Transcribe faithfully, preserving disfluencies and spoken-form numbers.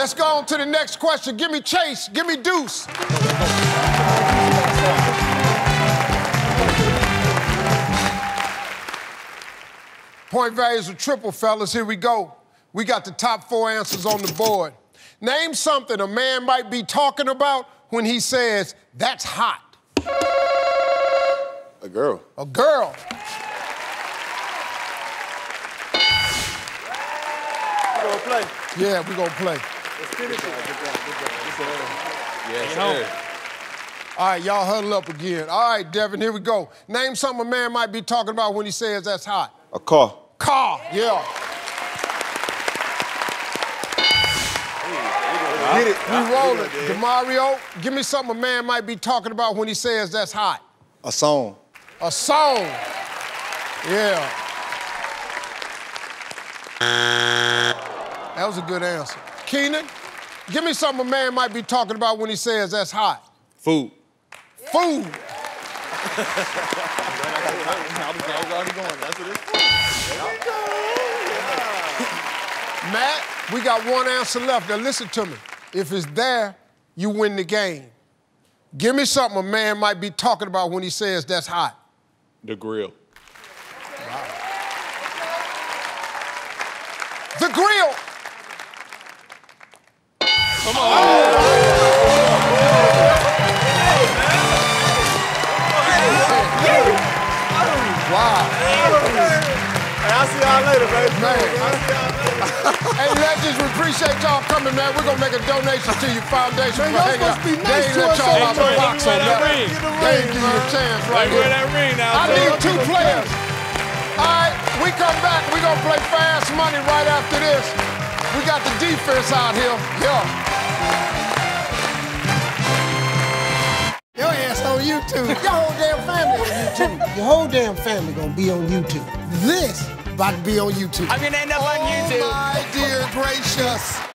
Let's go on to the next question. Give me Chase. Give me Deuce. Point values are triple, fellas. Here we go. We got the top four answers on the board. Name something a man might be talking about when he says, that's hot. A girl. A girl. We're gonna play. Yeah, we're gonna play. Let's finish it. Yes, sir. All right, y'all huddle up again. All right, Devin, here we go. Name something a man might be talking about when he says that's hot. A car. Car, yeah. Get it. We rolling. DeMario, give me something a man might be talking about when he says that's hot. A song. A song. Yeah. That was a good answer. Keenan, give me something a man might be talking about when he says that's hot. Food. Food. Matt, we got one answer left. Now listen to me. If it's there, you win the game. Give me something a man might be talking about when he says that's hot. The grill. Wow. The grill. Come on. Oh. Wow. Hey, I'll see y'all later, baby. Man. Hey, legends, we appreciate y'all coming, man. We're gonna make a donation to your foundation. Man, y'all supposed to be nice to us. They ain't let y'all out the box on that. They ain't give you a chance right here. Wear that ring now. I need two players. All right, we come back. We're gonna play Fast Money right after this. We got the defense out here. Yeah. Your ass on YouTube. Your whole damn family on YouTube. Your whole damn family gonna be on YouTube. This about to be on YouTube. I'm gonna end up oh on YouTube. My dear gracious.